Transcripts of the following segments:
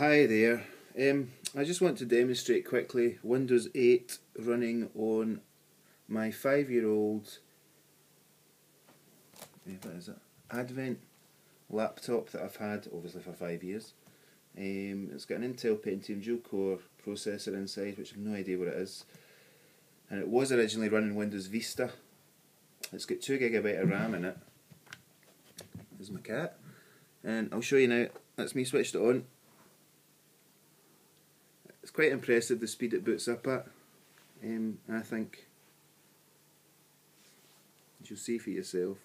Hi there, I just want to demonstrate quickly Windows 8 running on my 5-year-old Advent laptop that I've had obviously for 5 years. It's got an Intel Pentium dual core processor inside, which I've no idea what it is, and it was originally running Windows Vista. It's got 2GB of RAM in it. There's my cat, and I'll show you now. That's me switched it on. It's quite impressive the speed it boots up at. I think you'll see for yourself.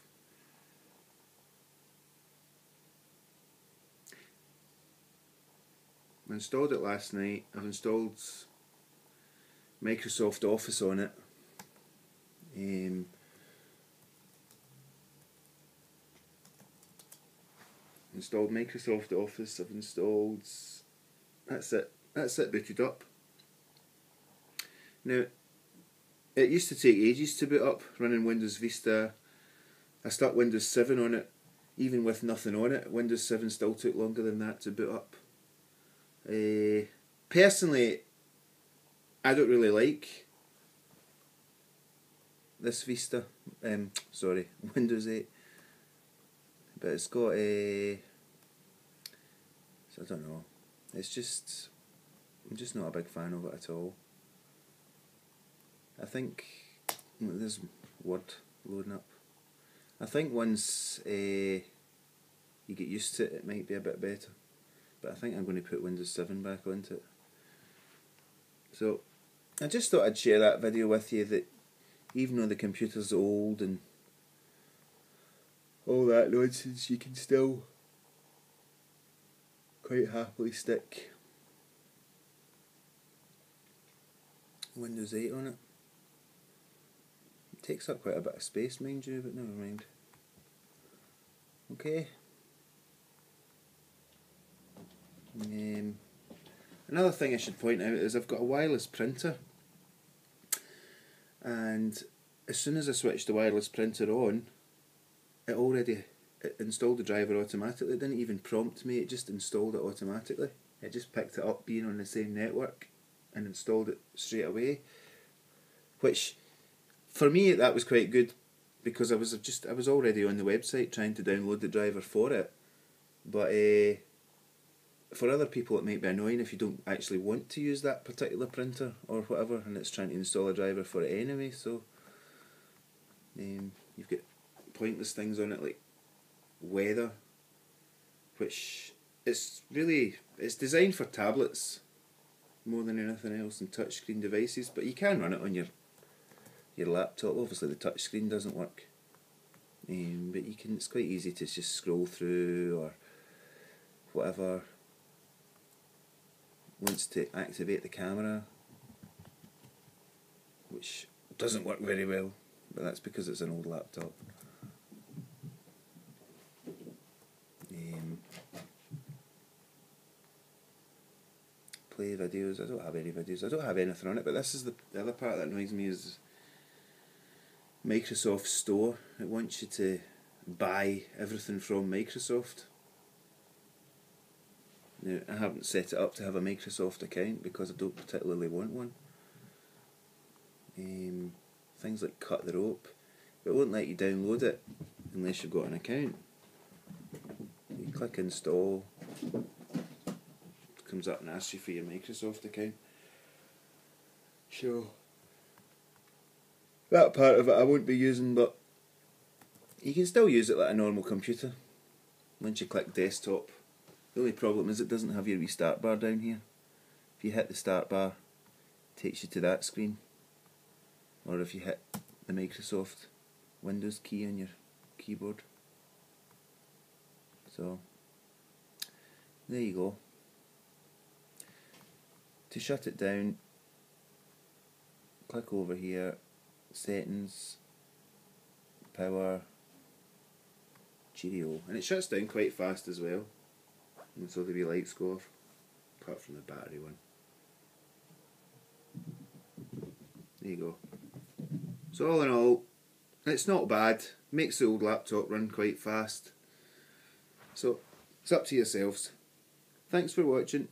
I installed it last night. I've installed Microsoft Office on it. Installed Microsoft Office. I've installed. That's it. That's it booted up. Now, it used to take ages to boot up running Windows Vista. I stuck Windows 7 on it, even with nothing on it. Windows 7 still took longer than that to boot up. Personally, I don't really like this Vista. Sorry, Windows 8. But it's got a. I don't know. It's just. I'm just not a big fan of it at all. I think there's word loading up. I think once you get used to it, it might be a bit better. But I think I'm going to put Windows 7 back onto it. So I just thought I'd share that video with you, that even though the computer's old and all that nonsense, you can still quite happily stick Windows 8 on it. It takes up quite a bit of space, mind you, but never mind. Okay. Another thing I should point out is I've got a wireless printer, and as soon as I switched the wireless printer on, it installed the driver automatically. It didn't even prompt me, it just installed it automatically. It just picked it up being on the same network and installed it straight away, which for me that was quite good, because I was already on the website trying to download the driver for it. But for other people it might be annoying if you don't actually want to use that particular printer or whatever, and it's trying to install a driver for it anyway. So you've got pointless things on it like weather, which it's designed for tablets more than anything else in touchscreen devices, but you can run it on your laptop. Obviously the touchscreen doesn't work, but you can. It's quite easy to just scroll through or whatever. Wants to activate the camera, which doesn't work very well, but that's because it's an old laptop. Play videos. I don't have any videos. I don't have anything on it. But this is the other part that annoys me, is Microsoft Store. It wants you to buy everything from Microsoft. Now, I haven't set it up to have a Microsoft account because I don't particularly want one. Things like Cut the Rope. It won't let you download it unless you've got an account. You click install. Comes up and asks you for your Microsoft account. So that part of it I won't be using, but you can still use it like a normal computer once you click desktop. The only problem is it doesn't have your restart bar down here. If you hit the start bar, it takes you to that screen, or if you hit the Microsoft Windows key on your keyboard. So there you go. To shut it down, click over here, settings, power, cheerio, and it shuts down quite fast as well. And so the wee lights go off, apart from the battery one. There you go. So all in all, it's not bad. Makes the old laptop run quite fast. So it's up to yourselves. Thanks for watching.